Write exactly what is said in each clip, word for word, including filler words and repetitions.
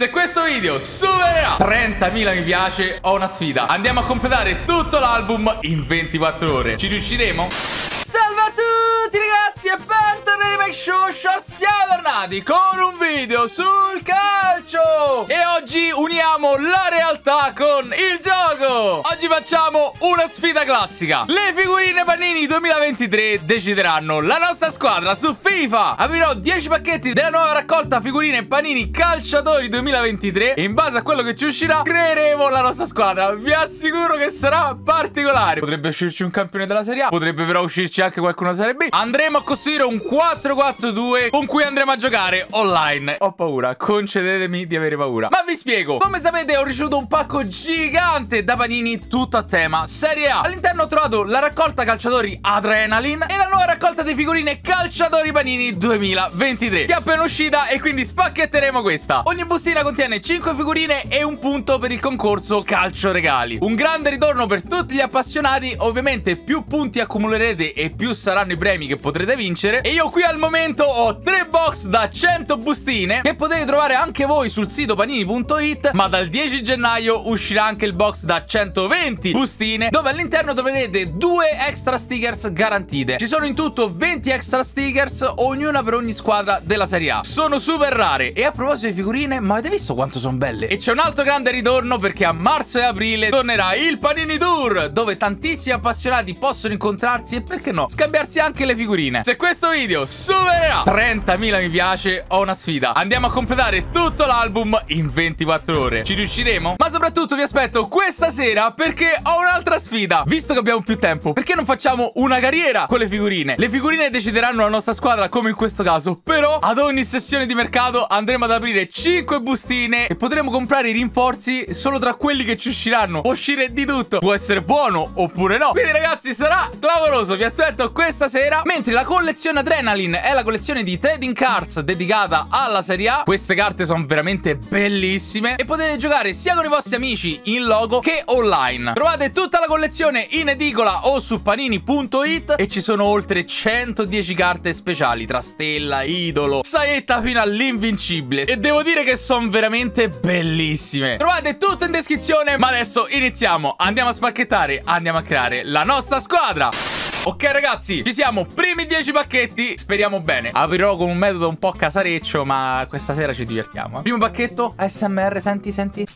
Se questo video supererà trentamila mi piace, ho una sfida. Andiamo a completare tutto l'album in ventiquattro ore. Ci riusciremo? Salve a tutti ragazzi e bentornati MikeShowSha. Siamo tornati con un video sul calcio e oggi uniamo la realtà con il gioco. Oggi facciamo una sfida classica. Le figurine Panini duemilaventitré decideranno la nostra squadra su FIFA. Aprirò dieci pacchetti della nuova raccolta figurine Panini calciatori duemilaventitré e in base a quello che ci uscirà creeremo la nostra squadra. Vi assicuro che sarà particolare. Potrebbe uscirci un campione della Serie A, potrebbe però uscirci anche qualcuno Serie B. Andremo a costruire un quattro quattro due con cui andremo a giocare online. Ho paura, concedetemi di avere paura. Ma vi spiego. Come sapete ho ricevuto un pacco gigante da Panini tutto a tema Serie A. All'interno ho trovato la raccolta calciatori Adrenaline e la nuova raccolta di figurine calciatori Panini duemilaventitré che è appena uscita e quindi spacchetteremo questa. Ogni bustina contiene cinque figurine e un punto per il concorso calcio regali. Un grande ritorno per tutti gli appassionati. Ovviamente più punti accumulerete e più saranno i premi che potrete vincere. E io qui al momento ho tre box da cento bustine che potete trovare anche voi sul sito panini punto it, ma dal dieci gennaio uscirà anche il box da centoventi bustine dove all'interno troverete due extra stickers garantite. Ci sono in tutto venti extra stickers, ognuna per ogni squadra della Serie A. Sono super rare. E a proposito di figurine, ma avete visto quanto sono belle? E c'è un altro grande ritorno perché a marzo e aprile tornerà il Panini Tour dove tantissimi appassionati possono incontrarsi e perché no, scambiarsi anche le figurine. Se questo video supererà trentamila mi piace, ho una sfida. Andiamo a completare tutto l'album in ventiquattro ore. Ci riusciremo? Ma soprattutto vi aspetto questa sera perché ho un'altra sfida. Visto che abbiamo più tempo, perché non facciamo una carriera con le figurine? Le figurine decideranno la nostra squadra come in questo caso, però ad ogni sessione di mercato andremo ad aprire cinque bustine e potremo comprare i rinforzi solo tra quelli che ci usciranno. Può uscire di tutto, può essere buono oppure no. Quindi ragazzi sarà clamoroso, vi aspetto questa sera. Mentre la collezione Adrenaline è la collezione di trading cards dedicata alla Serie A. Queste carte sono veramente bellissime e potete giocare sia con i vostri amici in logo che online. Trovate tutta la collezione in edicola o su panini punto it e ci sono oltre centodieci carte speciali tra stella, idolo, saetta fino all'invincibile e devo dire che sono veramente bellissime. Trovate tutto in descrizione, ma adesso iniziamo, andiamo a spacchettare, andiamo a creare la nostra squadra. Ok ragazzi, ci siamo, primi dieci pacchetti, speriamo bene. Aprirò con un metodo un po' casareccio, ma questa sera ci divertiamo, eh. Primo pacchetto, A S M R, senti, senti.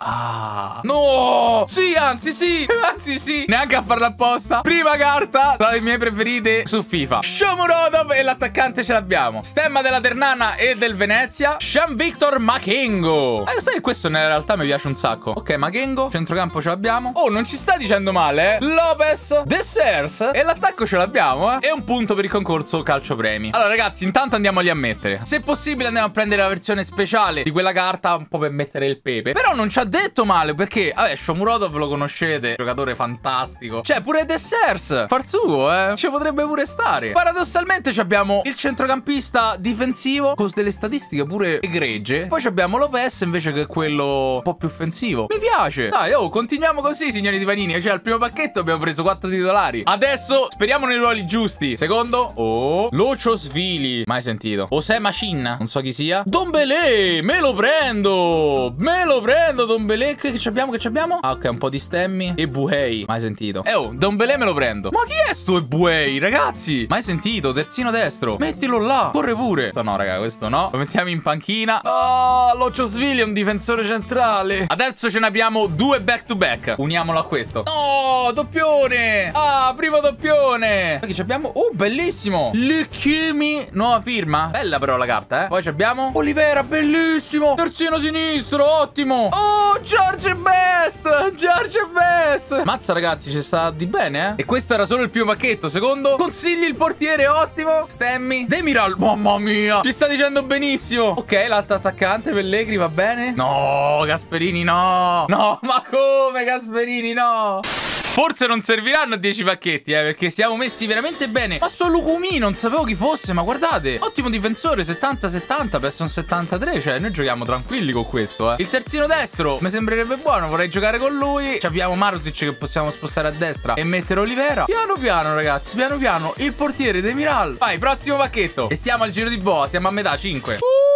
Ah, no, sì, anzi sì, anzi sì, neanche a farla apposta. Prima carta, tra le mie preferite su FIFA, Shomurodov e l'attaccante ce l'abbiamo. Stemma della Ternana e del Venezia, Jean-Victor Makengo. Eh, sai che questo nella realtà mi piace un sacco. Ok, Makengo, centrocampo ce l'abbiamo. Oh, non ci sta dicendo male, eh. Lopez, Dessers e l'attacco ce l'abbiamo, eh. E un punto per il concorso calcio premi. Allora ragazzi, intanto andiamoli a mettere. Se possibile andiamo a prendere la versione speciale di quella carta, un po' per mettere il pepe. Però non c'ha detto male perché, vabbè, Shomurodov lo conoscete, giocatore fantastico. C'è pure Dessers, far suo, eh, ci potrebbe pure stare. Paradossalmente abbiamo il centrocampista difensivo con delle statistiche pure egregie. Poi abbiamo Lopez invece che è quello un po' più offensivo. Mi piace. Dai, oh, continuiamo così signori di Panini. Cioè al primo pacchetto abbiamo preso quattro titolari. Adesso speriamo nei ruoli giusti. Secondo, oh, Locio Svili, mai sentito. Osema Cinna, non so chi sia. Dembélé, me lo prendo, me lo prendo Dembélé. Dembélé, che ci abbiamo, che ci abbiamo? Ah, ok, un po' di stemmi. Ebuehi, mai sentito. Eh, oh, Dembélé me lo prendo. Ma chi è sto Ebuehi, ragazzi? Mai sentito, terzino destro. Mettilo là, corre pure. Questo no, raga, questo no. Lo mettiamo in panchina. Oh, Locio Svili è un difensore centrale. Adesso ce ne abbiamo due back to back. Uniamolo a questo. Oh, doppione. Ah, primo doppione. Poi che ci abbiamo? Oh, bellissimo. Lukumi, nuova firma. Bella però la carta, eh. Poi ci abbiamo Olivera, bellissimo. Terzino sinistro, ottimo. Oh, George Best, George Best. Mazza ragazzi, ci sta di bene, eh. E questo era solo il primo pacchetto. Secondo, Consigli il portiere, ottimo. Stemmi, Demiral, mamma mia, ci sta dicendo benissimo. Ok, l'altro attaccante, Pellegri, va bene. No, Gasperini no. No, ma come Gasperini no. Forse non serviranno dieci pacchetti, eh, perché siamo messi veramente bene. Ma solo Lukumi, non sapevo chi fosse, ma guardate. Ottimo difensore, settanta settanta, perso un settantatré, cioè noi giochiamo tranquilli con questo, eh. Il terzino destro mi sembrerebbe buono, vorrei giocare con lui. Ci abbiamo Marusic che possiamo spostare a destra e mettere Olivera. Piano piano ragazzi, piano piano. Il portiere Demiral. Vai, prossimo pacchetto. E siamo al giro di boa, siamo a metà, cinque. Uh!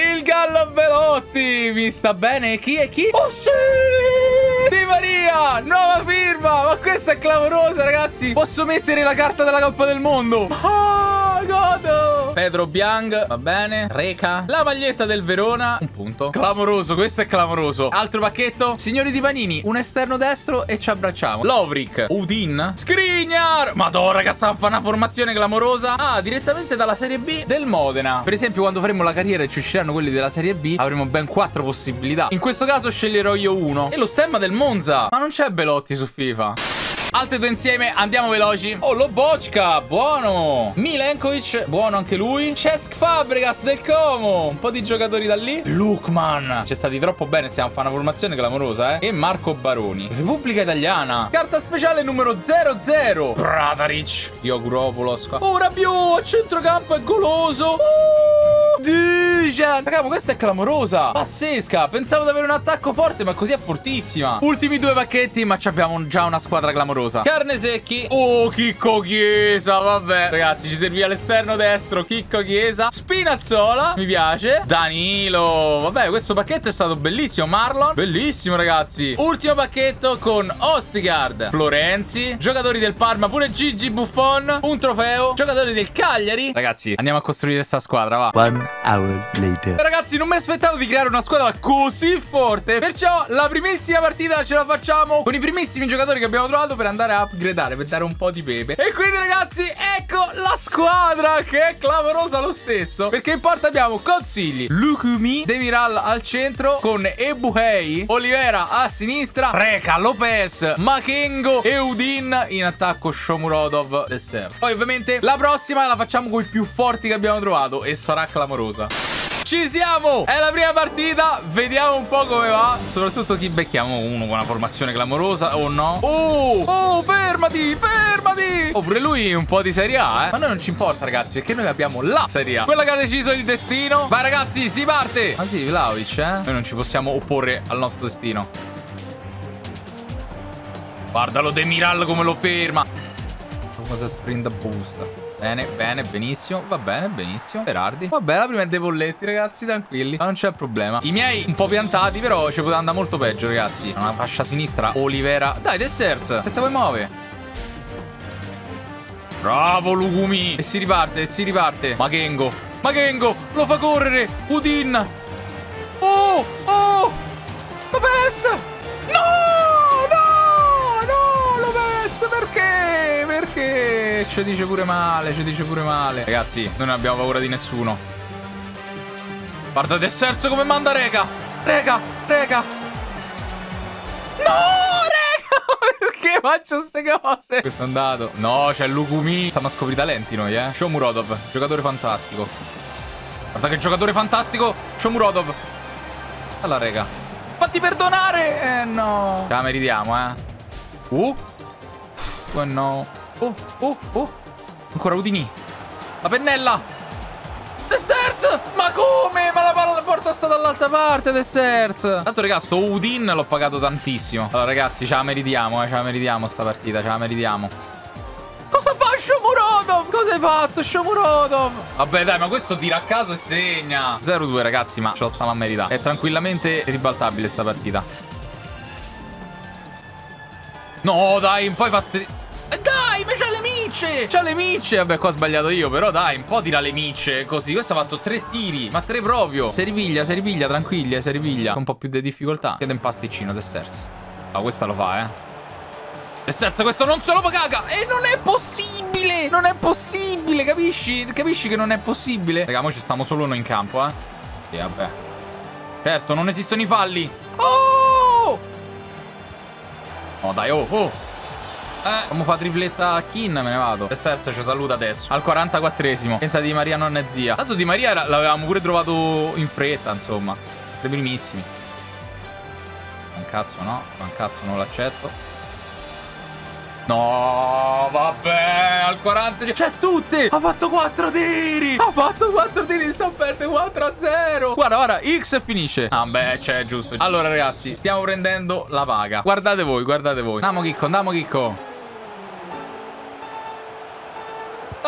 Il Gallo Belotti. Mi sta bene? Chi è chi? Oh sì! Di Maria! Nuova firma! Ma questa è clamorosa, ragazzi! Posso mettere la carta della Coppa del Mondo! Ah, godo! Pedro Biang, va bene. Reca. La maglietta del Verona. Un punto. Clamoroso, questo è clamoroso. Altro pacchetto. Signori di Panini, un esterno destro e ci abbracciamo. Lovric, Udin, Skriniar. Madonna, ragazzi, fa una formazione clamorosa. Ah, direttamente dalla Serie B del Modena. Per esempio, quando faremo la carriera e ci usciranno quelli della Serie B, avremo ben quattro possibilità. In questo caso sceglierò io uno. E lo stemma del Monza. Ma non c'è Belotti su FIFA. Altre due insieme, andiamo veloci. Oh, lo Bocca, buono. Milenkovic, buono anche lui. Cesc Fabregas del Como. Un po' di giocatori da lì. Lukman, ci è stati troppo bene, stiamo a fare una formazione clamorosa, eh. E Marco Baroni. Repubblica Italiana. Carta speciale numero zero zero. Pradaric. Dioguropoulos. Oh, Rabiot, centrocampo è goloso. Uh, Dijan. Raga, ma questa è clamorosa. Pazzesca. Pensavo di avere un attacco forte, ma così è fortissima. Ultimi due pacchetti, ma abbiamo già una squadra clamorosa. Carne secchi. Oh, Chicco Chiesa. Vabbè, ragazzi, ci serviva l'esterno destro. Chicco Chiesa. Spinazzola. Mi piace. Danilo. Vabbè, questo pacchetto è stato bellissimo. Marlon. Bellissimo, ragazzi. Ultimo pacchetto con Ostigard. Florenzi. Giocatori del Parma. Pure Gigi Buffon. Un trofeo. Giocatori del Cagliari. Ragazzi, andiamo a costruire questa squadra. Va. One hour later. Ragazzi, non mi aspettavo di creare una squadra così forte. Perciò, la primissima partita ce la facciamo con i primissimi giocatori che abbiamo trovato per andare a upgradare, per dare un po' di pepe. E quindi, ragazzi, ecco la squadra, che è clamorosa lo stesso, perché in porta abbiamo Consigli, Lukumi, Demiral al centro con Ebuehi, Olivera a sinistra, Reca, Lopez, Makengo e Udin in attacco. Shomurodov, Dessers. Poi ovviamente la prossima la facciamo con i più forti che abbiamo trovato e sarà clamorosa. Ci siamo! È la prima partita, vediamo un po' come va. Soprattutto chi becchiamo, uno con una formazione clamorosa o no? Oh! Oh, fermati! Fermati! Oh, pure lui un po' di Serie A, eh? Ma noi non ci importa, ragazzi, perché noi abbiamo la Serie A, quella che ha deciso il destino. Vai, ragazzi, si parte! Ah sì, Vlahović, eh? Noi non ci possiamo opporre al nostro destino. Guardalo Demiral come lo ferma! Cosa sprint a boost? Bene, bene, benissimo. Va bene, benissimo. Berardi. Va bene, la prima è dei polletti, ragazzi, tranquilli. Ma non c'è problema. I miei un po' piantati, però ci poteva andare molto peggio, ragazzi. Una fascia a sinistra, Olivera. Dai, Dessers. Aspetta, poi muove. Bravo, Lukumi. E si riparte, e si riparte. Makengo. Makengo. Lo fa correre. Udin. Oh, oh. Lopez. No, no, no, Lopez. Perché? Perché? Ci dice pure male, ci dice pure male. Ragazzi, noi non abbiamo paura di nessuno. Guarda Dessers come manda Reca. Reca, Reca. No, Reca, perché faccio queste cose? Questo è andato. No, c'è Lukumi. Stiamo a scoprire talenti noi, eh. Shomurodov, giocatore fantastico. Guarda che giocatore fantastico. Shomurodov. Alla Reca. Fatti perdonare. Eh no. Ce la meritiamo, eh. Uh. Oh no. Oh, oh, oh. Ancora Udini. La pennella. Dessers. Ma come? Ma la palla la porta sta dall'altra parte, Dessers. Tanto, ragazzi, sto Udin l'ho pagato tantissimo. Allora, ragazzi, ce la meritiamo, eh. Ce la meritiamo sta partita, ce la meritiamo. Cosa fa Shomurodov? Cosa hai fatto, Shomurodov? Vabbè, dai, ma questo tira a caso e segna. zero due, ragazzi, ma ce lo stiamo a meritare. È tranquillamente ribaltabile sta partita. No, dai, poi fa stri... Dai, ma c'ha le micce! C'ha le micce! Vabbè, qua ho sbagliato io, però dai, un po' tira le micce. Così, questo ha fatto tre tiri, ma tre proprio. Serviglia, serviglia, tranquilla, serviglia. Con un po' più di difficoltà. Chiede un pasticcino, Dessers. Ma questa lo fa, eh. Dessers, questo non se lo caga! E non è possibile! Non è possibile, capisci? Capisci che non è possibile? Raga, mo ci stiamo solo noi in campo, eh. E vabbè. Certo, non esistono i falli. Oh! No, dai, oh, oh. Eh, come fa tripletta Kin, me ne vado. Dessers ci saluta adesso. Al quarantaquattresimo. Tenta Di Maria, nonna e zia. Tanto Di Maria l'avevamo pure trovato in fretta, insomma. Le primissimi. Ma un cazzo no. Ma un cazzo non l'accetto. No, vabbè. Al quaranta. C'è tutte. Ha fatto quattro tiri. Ha fatto quattro tiri. Sta perdendo quattro a zero. Guarda, guarda. X e finisce. Ah, beh, c'è, giusto. Allora, ragazzi, stiamo prendendo la paga. Guardate voi, guardate voi. Andiamo, Chicco. Andiamo, Chicco.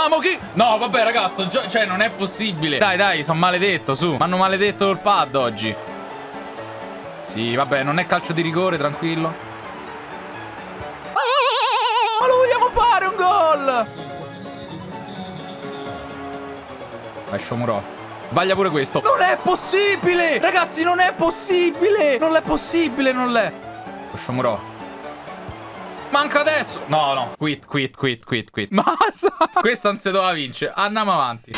Amo chi? No, vabbè, ragazzo, cioè, non è possibile. Dai, dai, sono maledetto, su. M'hanno maledetto il pad oggi. Sì, vabbè, non è calcio di rigore, tranquillo. Ma lo vogliamo fare un gol! Vai, Shomurodov. Sbaglia pure questo. Non è possibile! Ragazzi, non è possibile! Non è possibile, non l'è. Shomurodov. Manca adesso. No, no. Quit, quit, quit, quit, quit. Ma questa non si doveva vincere. Andiamo avanti.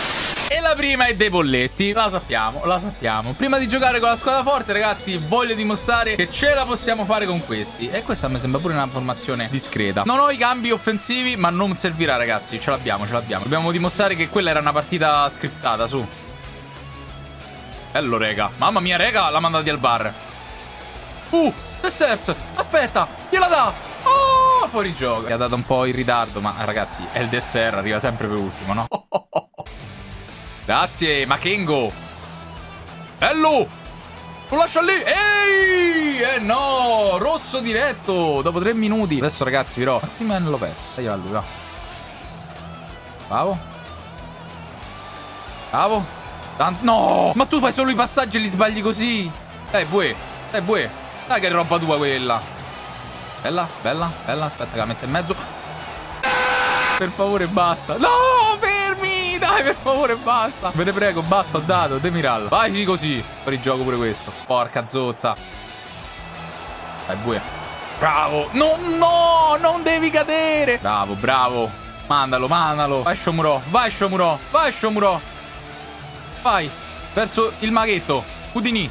E la prima è dei bolletti. La sappiamo, la sappiamo. Prima di giocare con la squadra forte, ragazzi, voglio dimostrare che ce la possiamo fare con questi. E questa mi sembra pure una formazione discreta. Non ho i cambi offensivi, ma non servirà, ragazzi. Ce l'abbiamo, ce l'abbiamo. Dobbiamo dimostrare che quella era una partita scriptata, su. Bello, rega. Mamma mia, rega, l'ha mandati al bar. Uh, Dessers. Aspetta, gliela dà. Fuori gioco. Gli ha dato un po' in ritardo, ma ragazzi, è il Dessers, arriva sempre per ultimo, no? Oh oh oh oh. Grazie, Makengo. Bello! Lo lascia lì. Ehi! Eh no! Rosso diretto! Dopo tre minuti. Adesso, ragazzi, però Maximen Lopez. Dai, va lui, va. Bravo. Bravo. Tant no! Ma tu fai solo i passaggi e li sbagli così. Dai, bue. Dai, bue. Dai, che roba tua quella. Bella, bella, bella, aspetta che la metto in mezzo. Per favore basta. No, fermi, dai, per favore basta. Ve ne prego, basta, ho dato, Demiral. Vai, sì, così, fuori gioco pure questo. Porca zozza. Dai, buia. Bravo, no, no, non devi cadere. Bravo, bravo. Mandalo, mandalo. Vai, Shomurodov, vai, Shomurodov, vai, Shomurodov. Vai, verso il maghetto, Udini.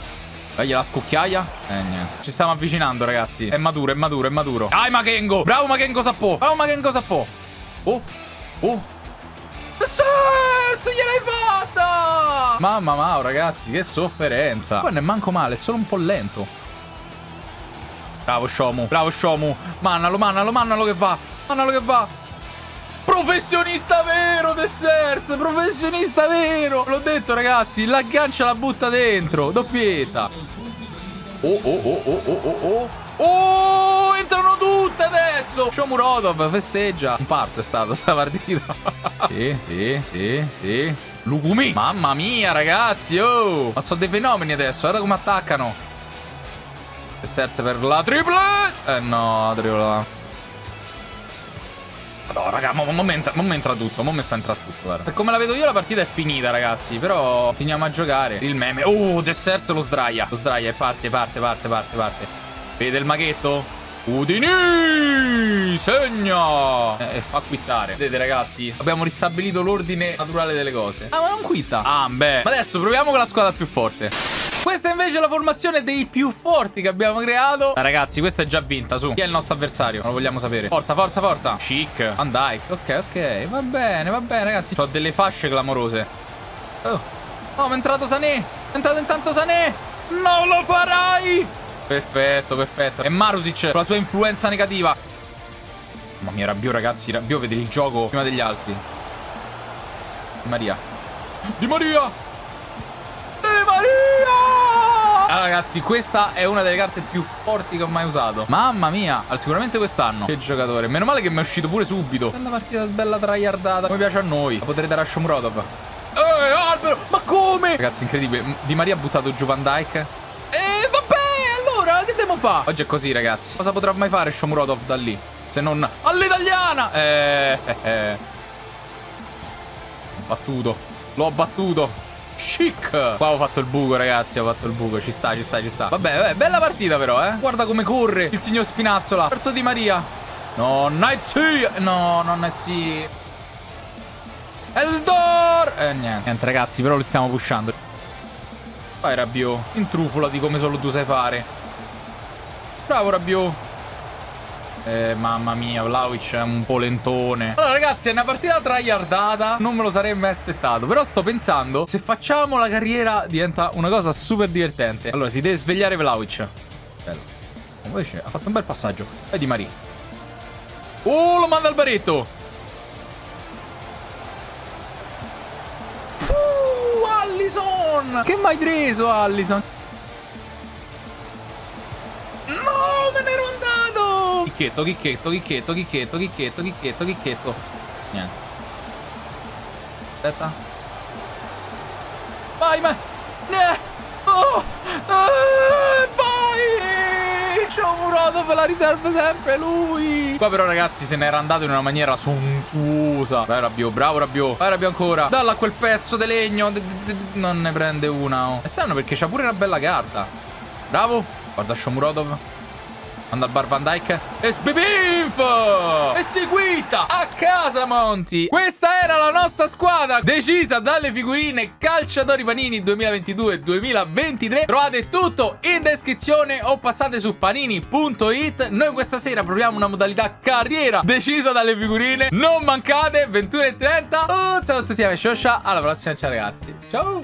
Dagli la scucchiaia. Eh niente. Ci stiamo avvicinando, ragazzi. È maturo, è maturo, è maturo. Dai, Makengo. Bravo Makengo Sappo. Bravo Makengo Sappo. Oh. Oh. Dessers, gliel'hai fatta. Mamma mia, ragazzi, che sofferenza. Poi non è manco male, è solo un po' lento. Bravo Shomu. Bravo Shomu. Mannalo, mannalo, mannalo che va. Mannalo che va. Professionista vero, Dessers. Professionista vero. L'ho detto, ragazzi. L'aggancia la butta dentro. Doppietta. Oh, oh, oh, oh, oh, oh, oh. Oh, entrano tutte adesso. Shomurodov festeggia. Un parte è stata sta partita. Sì, sì, sì, sì. Lukumi. Mamma mia, ragazzi. Oh. Ma sono dei fenomeni adesso. Guarda come attaccano. Dessers per la tripla. Eh no, la tripla. No, raga, ma mo, mo, mo mi entra tutto, mo mi sta entrando tutto, guarda. Per come la vedo io la partita è finita, ragazzi. Però continuiamo a giocare. Il meme. Oh, Dessers lo sdraia. Lo sdraia e parte, parte, parte, parte, parte. Vede il maghetto? Udini! Segna! E eh, fa quittare. Vedete, ragazzi, abbiamo ristabilito l'ordine naturale delle cose. Ah, ma non quitta. Ah, beh. Ma adesso proviamo con la squadra più forte. Questa è invece la formazione dei più forti che abbiamo creato. Ma ragazzi, questa è già vinta, su. Chi è il nostro avversario? Non lo vogliamo sapere. Forza, forza, forza. Chic. Van Dijk. Ok, ok. Va bene, va bene, ragazzi. Ho delle fasce clamorose. Oh, oh, mi è entrato Sané. È entrato intanto Sané. Non lo farai. Perfetto, perfetto. E Marusic, con la sua influenza negativa. Mamma mia, Rabiot, ragazzi. Rabiot vede il gioco prima degli altri. Di Maria. Di Maria. Allora, ragazzi, questa è una delle carte più forti che ho mai usato. Mamma mia, sicuramente quest'anno. Che giocatore. Meno male che mi è uscito pure subito. Bella partita, bella traiardata. Come piace a noi. La potrei dare a Shomurodov. Eh, albero, ma come? Ragazzi, incredibile. Di Maria ha buttato giù Van Dijk. Eh, vabbè, allora, che devo fare? Oggi è così, ragazzi. Cosa potrà mai fare Shomurodov da lì? Se non all'italiana. Eh, eh, eh. L'ho battuto. L'ho battuto. Chic. Qua ho fatto il buco, ragazzi. Ho fatto il buco. Ci sta, ci sta, ci sta. Vabbè, vabbè, bella partita però, eh. Guarda come corre il signor Spinazzola. Verso Di Maria. No, Nazi. No, non Nazi. Eldor. Eh, niente. Niente, ragazzi, però lo stiamo pushando. Vai, Rabiot. Intrufulati come solo tu sai fare. Bravo, Rabiot. Eh, mamma mia, Vlahović è un po' lentone. Allora, ragazzi, è una partita traiardata. Non me lo sarei mai aspettato. Però sto pensando, se facciamo la carriera diventa una cosa super divertente. Allora, si deve svegliare Vlahović. Bello. Invece ha fatto un bel passaggio. Vai Di Maria. Oh, lo manda al baretto. Uh, Alisson. Che mai preso, Alisson? No, me ne ero andato. Chichetto, chichetto, chichetto, chichetto, chichetto, chichetto, chichetto. Niente. Aspetta. Vai, ma... Oh! Ah, vai! Shomurodov la riserva sempre lui. Qua però, ragazzi, se n'era andato in una maniera sontuosa. Vai, Rabiot, bravo Rabiot. Vai, Rabiot ancora. Dalla quel pezzo di legno. Non ne prende una. Oh. È strano perché c'ha pure una bella carta. Bravo. Guarda Shomurodov. Manda al bar Van Dijk. E sbibinfo! E seguita! A casa, Monti! Questa era la nostra squadra, decisa dalle figurine Calciatori Panini duemilaventidue duemilaventitré. Trovate tutto in descrizione o passate su panini punto it. Noi questa sera proviamo una modalità carriera decisa dalle figurine. Non mancate, ventuno e trenta. Un saluto a tutti, MikeShowSha. Alla prossima, ciao ragazzi. Ciao!